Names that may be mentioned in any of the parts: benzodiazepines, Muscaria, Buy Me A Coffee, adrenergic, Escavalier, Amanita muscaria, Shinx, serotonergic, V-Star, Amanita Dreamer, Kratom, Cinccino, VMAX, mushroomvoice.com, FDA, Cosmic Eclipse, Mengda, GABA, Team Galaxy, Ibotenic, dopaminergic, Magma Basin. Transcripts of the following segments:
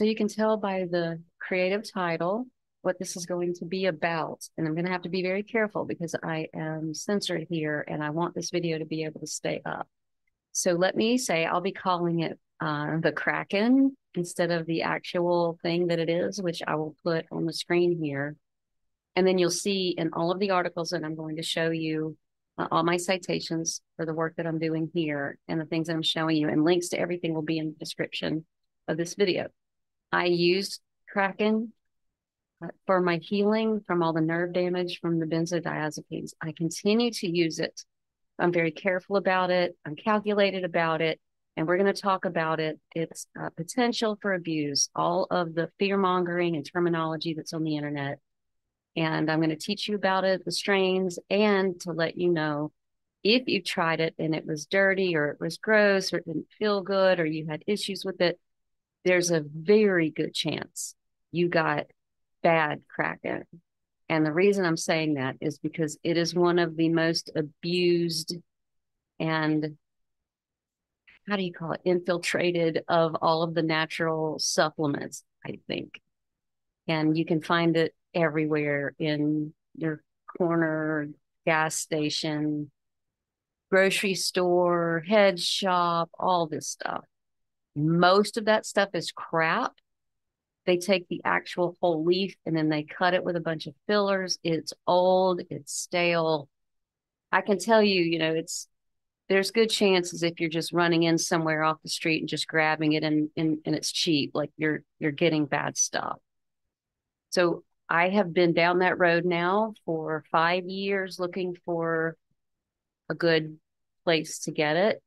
So you can tell by the creative title what this is going to be about. And I'm going to have to be very careful because I am censored here and I want this video to be able to stay up. So let me say I'll be calling it the Kratom instead of the actual thing that it is, which I will put on the screen here. And then you'll see in all of the articles that I'm going to show you all my citations for the work that I'm doing here and the things that I'm showing you, and links to everything will be in the description of this video. I used Kratom for my healing from all the nerve damage from the benzodiazepines. I continue to use it. I'm very careful about it. I'm calculated about it. And we're going to talk about it. It's potential for abuse, all of the fear-mongering and terminology that's on the internet. And I'm going to teach you about it, the strains, and to let you know if you tried it and it was dirty or it was gross or it didn't feel good or you had issues with it, there's a very good chance you got bad Kratom. And the reason I'm saying that is because it is one of the most abused and, how do you call it, infiltrated of all of the natural supplements, I think. And you can find it everywhere, in your corner gas station, grocery store, head shop, all this stuff. Most of that stuff is crap. They take the actual whole leaf and then they cut it with a bunch of fillers. It's old, it's stale. I can tell you, you know, there's good chances if you're just running in somewhere off the street and just grabbing it and it's cheap, like you're getting bad stuff. So I have been down that road now for 5 years looking for a good place to get it.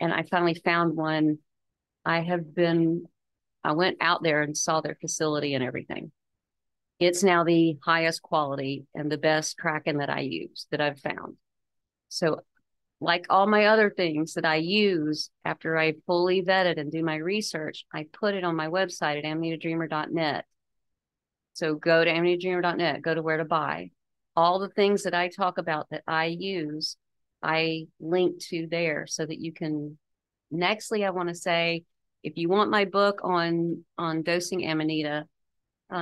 And I finally found one. I went out there and saw their facility and everything. It's now the highest quality and the best Kratom that I use, that I've found. So like all my other things that I use, after I fully vet it and do my research, I put it on my website at AmanitaDreamer.net. So go to AmanitaDreamer.net, go to where to buy. All the things that I talk about that I use, I link to there so that you can. Nextly, I want to say, if you want my book on dosing Amanita,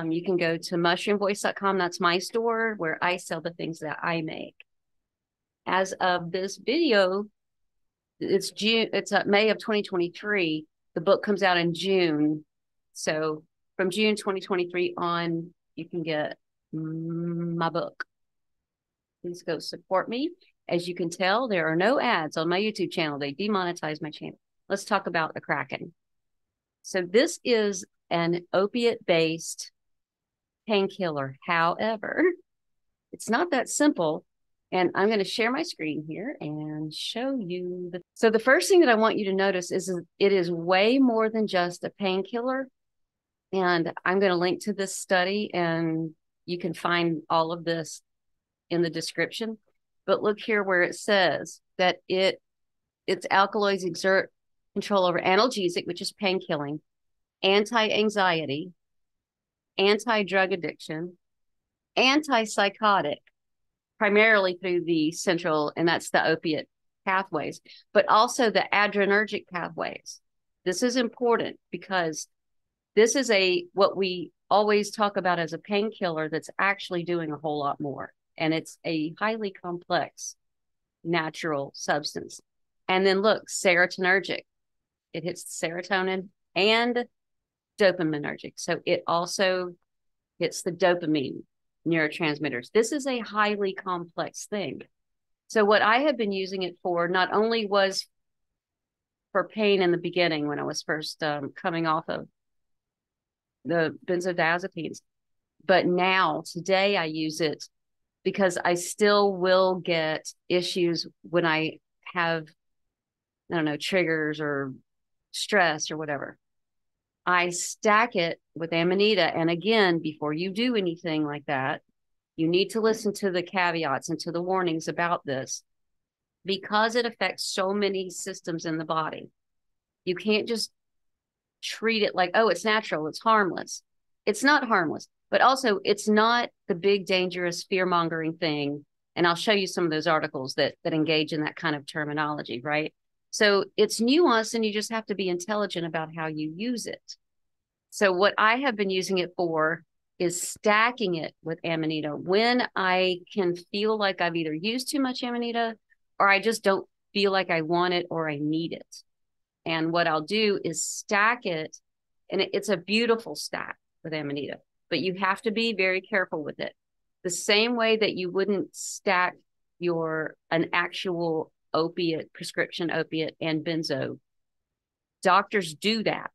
you can go to mushroomvoice.com. That's my store where I sell the things that I make. As of this video, it's June. It's May of 2023. The book comes out in June. So from June 2023 on, you can get my book. Please go support me. As you can tell, there are no ads on my YouTube channel. They demonetize my channel. Let's talk about the Kratom. So this is an opiate-based painkiller. However, it's not that simple. And I'm going to share my screen here and show you. So the first thing that I want you to notice is it is way more than just a painkiller. And I'm going to link to this study, and you can find all of this in the description. But look here where it says that its alkaloids exert control over analgesic, which is pain killing, anti-anxiety, anti-drug addiction, antipsychotic, primarily through the central, and that's the opiate pathways, but also the adrenergic pathways. This is important because this is what we always talk about as a painkiller that's actually doing a whole lot more. And it's a highly complex natural substance. And then look, serotonergic. It hits serotonin and dopaminergic. So it also hits the dopamine neurotransmitters. This is a highly complex thing. So what I have been using it for not only was for pain in the beginning when I was first coming off of the benzodiazepines, but now today I use it because I still will get issues when I have, I don't know, triggers or stress or whatever. I stack it with Amanita. And again, before you do anything like that, you need to listen to the caveats and to the warnings about this because it affects so many systems in the body. You can't just treat it like, oh, it's natural, it's harmless. It's not harmless, but also it's not the big dangerous fear-mongering thing. And I'll show you some of those articles that engage in that kind of terminology, right? So it's nuanced and you just have to be intelligent about how you use it. So what I have been using it for is stacking it with Amanita. When I can feel like I've either used too much Amanita or I just don't feel like I want it or I need it. And what I'll do is stack it. And it's a beautiful stack with Amanita, but you have to be very careful with it. The same way that you wouldn't stack an actual opiate, prescription opiate and benzo. Doctors do that,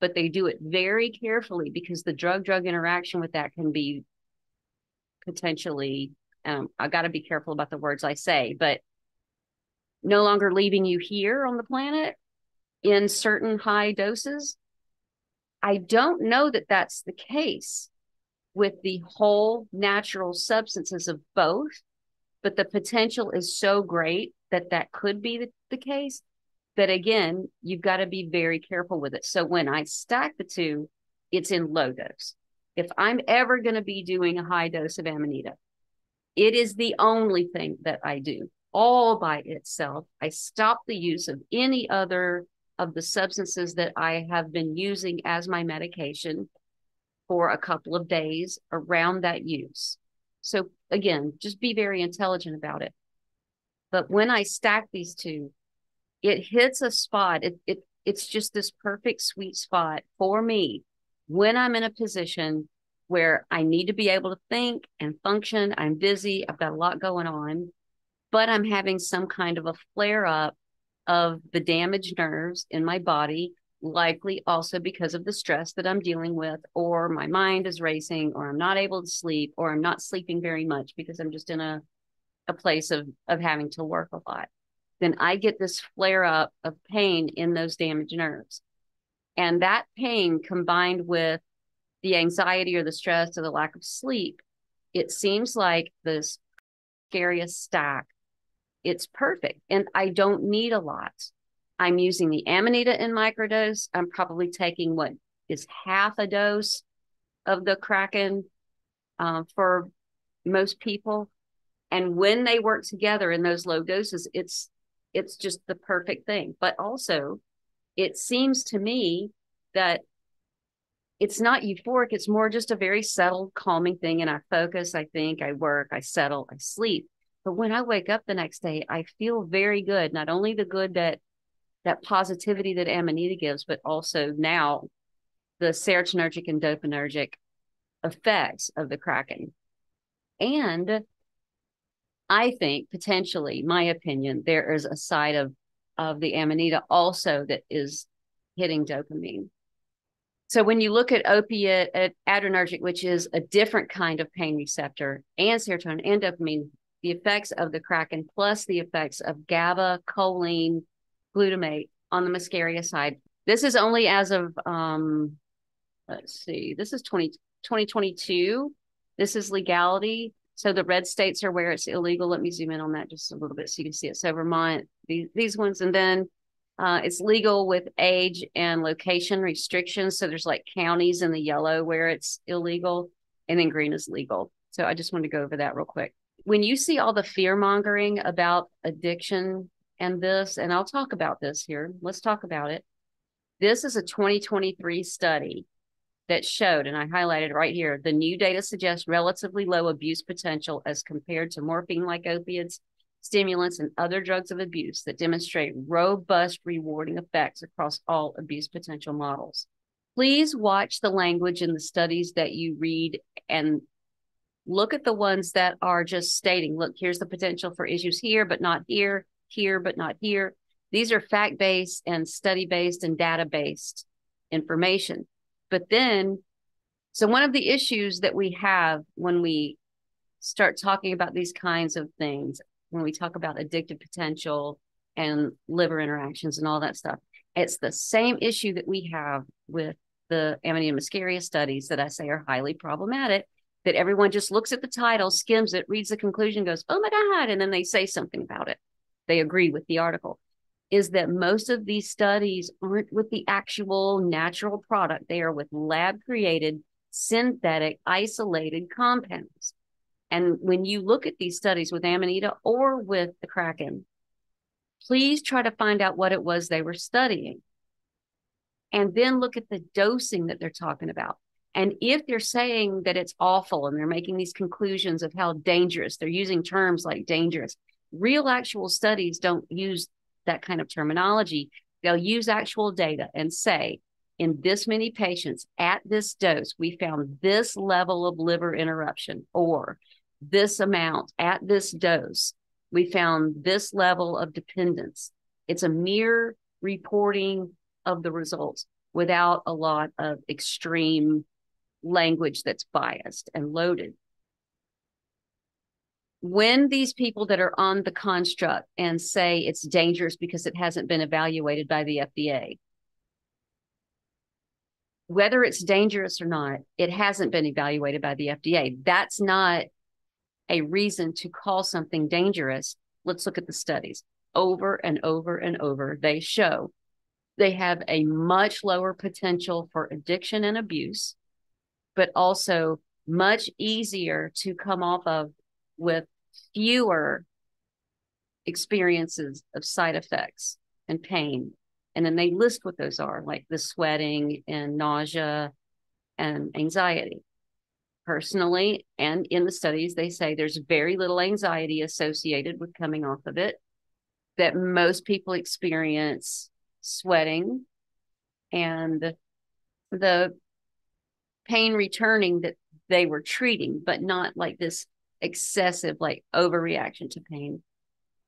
but they do it very carefully because the drug-drug interaction with that can be potentially, I've got to be careful about the words I say, but no longer leaving you here on the planet in certain high doses. I don't know that that's the case with the whole natural substances of both, but the potential is so great that that could be the case. That again, you've got to be very careful with it. So when I stack the two, it's in low dose. If I'm ever going to be doing a high dose of Amanita, it is the only thing that I do all by itself. I stop the use of any other of the substances that I have been using as my medication for a couple of days around that use. So again, just be very intelligent about it. But when I stack these two, it hits a spot. It's just this perfect sweet spot for me when I'm in a position where I need to be able to think and function. I'm busy. I've got a lot going on, but I'm having some kind of a flare up of the damaged nerves in my body, likely also because of the stress that I'm dealing with, or my mind is racing, or I'm not able to sleep, or I'm not sleeping very much because I'm just in a place of having to work a lot. Then I get this flare up of pain in those damaged nerves. And that pain combined with the anxiety or the stress or the lack of sleep, it seems like this scariest stack. It's perfect. And I don't need a lot. I'm using the Amanita in microdose. I'm probably taking what is half a dose of the Kratom for most people. And when they work together in those low doses, it's just the perfect thing. But also, it seems to me that it's not euphoric. It's more just a very settled, calming thing. And I focus, I think, I work, I settle, I sleep. But when I wake up the next day, I feel very good. Not only the good that positivity that Amanita gives, but also now the serotonergic and dopaminergic effects of the Kratom. And I think potentially, my opinion, there is a side of the Amanita also that is hitting dopamine. So when you look at opiate, at adrenergic, which is a different kind of pain receptor, and serotonin and dopamine, the effects of the Kratom plus the effects of GABA, choline, glutamate on the muscaria side. This is only as of, let's see, this is 2022. This is legality. So the red states are where it's illegal. Let me zoom in on that just a little bit so you can see it. So Vermont, these ones, and then it's legal with age and location restrictions. So there's like counties in the yellow where it's illegal, and then green is legal. So I just wanted to go over that real quick. When you see all the fear mongering about addiction and this, and I'll talk about this here. Let's talk about it. This is a 2023 study that showed, and I highlighted right here, the new data suggests relatively low abuse potential as compared to morphine-like opiates, stimulants, and other drugs of abuse that demonstrate robust rewarding effects across all abuse potential models. Please watch the language in the studies that you read and look at the ones that are just stating, look, here's the potential for issues here, but not here, here, but not here. These are fact-based and study-based and data-based information. But then, so one of the issues that we have when we start talking about these kinds of things, when we talk about addictive potential and liver interactions and all that stuff, it's the same issue that we have with the Amanita muscaria studies that I say are highly problematic, that everyone just looks at the title, skims it, reads the conclusion, goes, oh my God, and then they say something about it. They agree with the article. Is that most of these studies aren't with the actual natural product. They are with lab-created, synthetic, isolated compounds. And when you look at these studies with Amanita or with the Kratom, please try to find out what it was they were studying. and then look at the dosing that they're talking about. And if they're saying that it's awful and they're making these conclusions of how dangerous, they're using terms like dangerous, real actual studies don't use that kind of terminology. They'll use actual data and say, in this many patients at this dose, we found this level of liver interruption, or this amount at this dose, we found this level of dependence. It's a mere reporting of the results without a lot of extreme language that's biased and loaded. When these people that are on the construct and say it's dangerous because it hasn't been evaluated by the FDA, whether it's dangerous or not, it hasn't been evaluated by the FDA. That's not a reason to call something dangerous. Let's look at the studies. Over and over and over, they show they have a much lower potential for addiction and abuse, but also much easier to come off of with fewer experiences of side effects and pain. And then they list what those are, like the sweating and nausea and anxiety. Personally, and in the studies, they say there's very little anxiety associated with coming off of it, that most people experience sweating and the pain returning that they were treating, but not like this excessive, like overreaction to pain,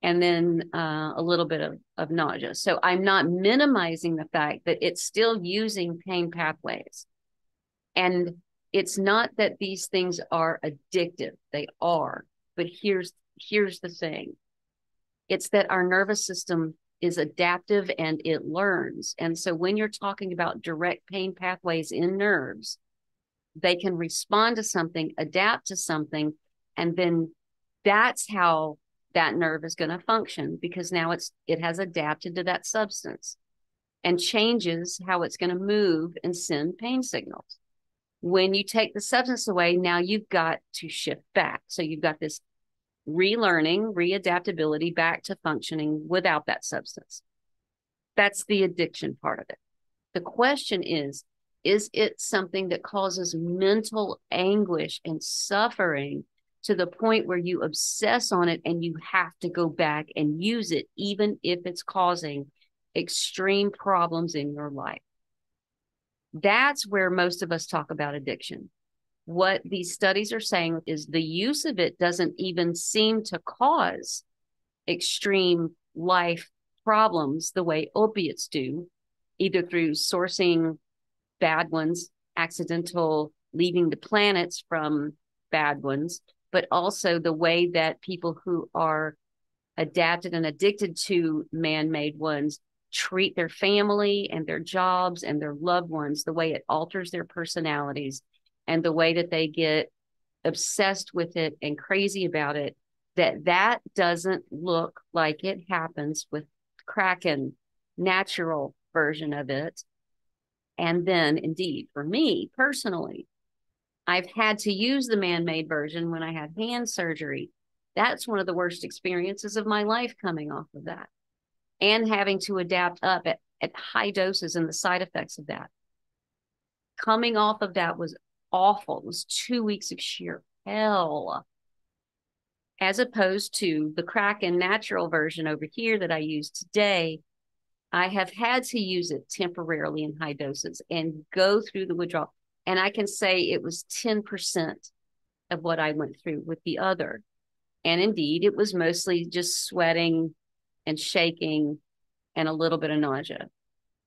and then a little bit of nausea. So I'm not minimizing the fact that it's still using pain pathways. And it's not that these things are addictive. They are. But here's the thing. It's that our nervous system is adaptive and it learns. And so when you're talking about direct pain pathways in nerves, they can respond to something, adapt to something, and then that's how that nerve is going to function, because now it has adapted to that substance and changes how it's going to move and send pain signals. When you take the substance away, now you've got to shift back. So you've got this relearning, readaptability back to functioning without that substance. That's the addiction part of it. The question is it something that causes mental anguish and suffering to the point where you obsess on it and you have to go back and use it, even if it's causing extreme problems in your life? That's where most of us talk about addiction. What these studies are saying is the use of it doesn't even seem to cause extreme life problems the way opiates do, either through sourcing bad ones, accidental leaving the planets from bad ones, but also the way that people who are adapted and addicted to man-made ones treat their family and their jobs and their loved ones, the way it alters their personalities and the way that they get obsessed with it and crazy about it, that doesn't look like it happens with Kratom, natural version of it. And then indeed, for me personally, I've had to use the man-made version when I had hand surgery. That's one of the worst experiences of my life coming off of that, and having to adapt up at high doses and the side effects of that. Coming off of that was awful. It was 2 weeks of sheer hell, as opposed to the Kratom natural version over here that I use today. I have had to use it temporarily in high doses and go through the withdrawal. And I can say it was 10% of what I went through with the other. And indeed, it was mostly just sweating and shaking and a little bit of nausea.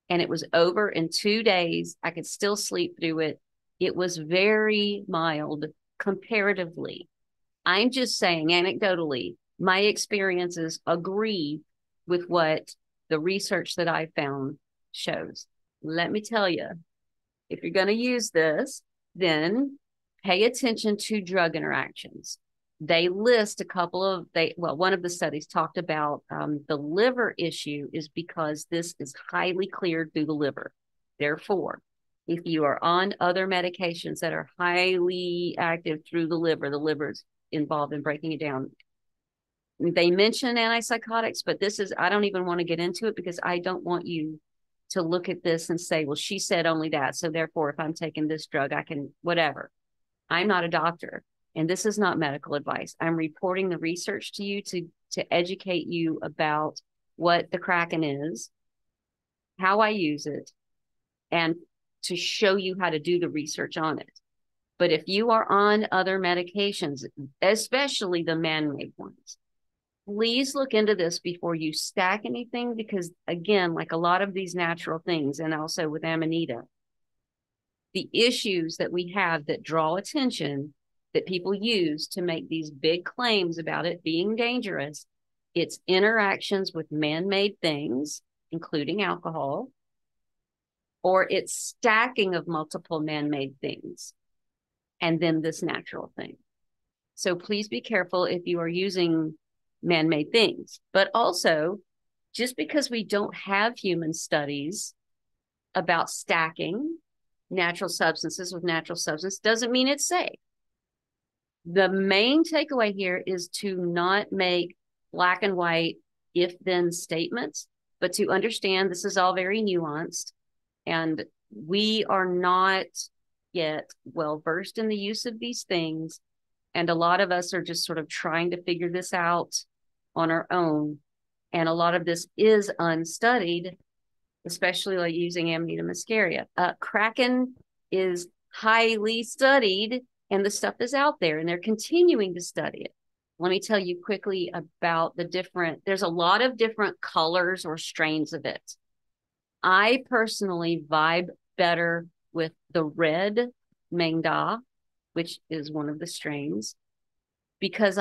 And it was over in 2 days. I could still sleep through it. It was very mild comparatively. I'm just saying anecdotally, my experiences agree with what the research that I found shows. Let me tell you, if you're going to use this, then pay attention to drug interactions. They list a couple of, one of the studies talked about the liver issue is because this is highly cleared through the liver. Therefore, if you are on other medications that are highly active through the liver is involved in breaking it down. They mention antipsychotics, but this is, I don't even want to get into it because I don't want you to look at this and say, well, she said only that, so therefore if I'm taking this drug, I can whatever. I'm not a doctor, and this is not medical advice. I'm reporting the research to you to educate you about what the Kratom is, how I use it, and to show you how to do the research on it. But if you are on other medications, especially the man-made ones, please look into this before you stack anything, because again, like a lot of these natural things, and also with Amanita, the issues that we have that draw attention, that people use to make these big claims about it being dangerous, it's interactions with man-made things, including alcohol, or it's stacking of multiple man-made things, and then this natural thing. So please be careful if you are using man-made things. But also, just because we don't have human studies about stacking natural substances with natural substance doesn't mean it's safe. The main takeaway here is to not make black and white if-then statements, but to understand this is all very nuanced, and we are not yet well-versed in the use of these things. And a lot of us are just sort of trying to figure this out on our own. And a lot of this is unstudied, especially like using Amanita muscaria. Kratom is highly studied, and the stuff is out there, and they're continuing to study it. Let me tell you quickly about the different, there's a lot of different colors or strains of it. I personally vibe better with the red Mengda, which is one of the strains, because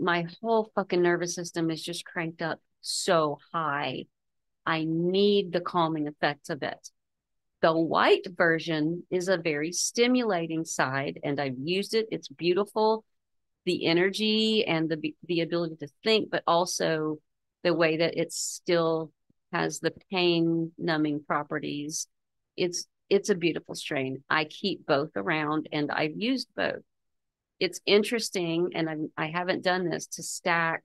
my whole fucking nervous system is just cranked up so high. I need the calming effects of it. The white version is a very stimulating side, and I've used it. It's beautiful. The energy and the ability to think, but also the way that it still has the pain numbing properties. It's a beautiful strain. I keep both around, and I've used both. It's interesting, and I haven't done this, to stack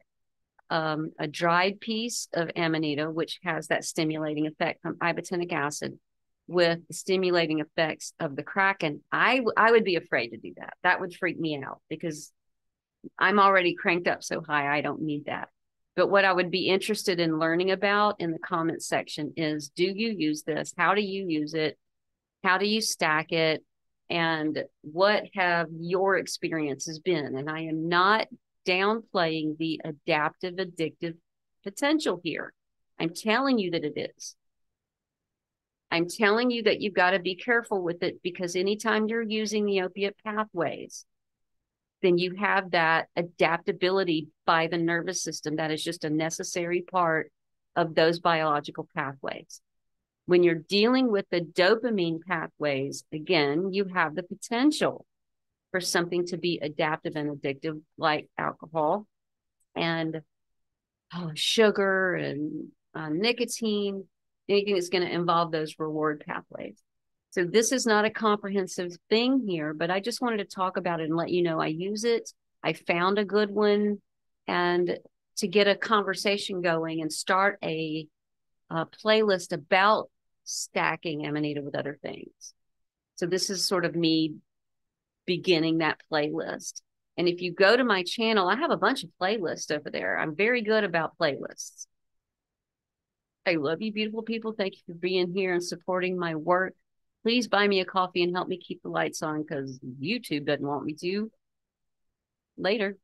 a dried piece of Amanita, which has that stimulating effect from ibotenic acid, with the stimulating effects of the Kratom. I would be afraid to do that. That would freak me out, because I'm already cranked up so high, I don't need that. But what I would be interested in learning about in the comment section is, do you use this? How do you use it? How do you stack it? And what have your experiences been? And I am not downplaying the adaptive addictive potential here. I'm telling you that it is. I'm telling you that you've got to be careful with it, because anytime you're using the opiate pathways, then you have that adaptability by the nervous system. That is just a necessary part of those biological pathways. When you're dealing with the dopamine pathways, again, you have the potential for something to be adaptive and addictive, like alcohol and sugar and nicotine, anything that's going to involve those reward pathways. So this is not a comprehensive thing here, but I just wanted to talk about it and let you know I use it. I found a good one, and to get a conversation going and start a playlist about stacking Amanita with other things. So this is sort of me beginning that playlist. And if you go to my channel, I have a bunch of playlists over there. I'm very good about playlists. I love you, beautiful people. Thank you for being here and supporting my work. Please buy me a coffee and help me keep the lights on, because YouTube doesn't want me to. Later.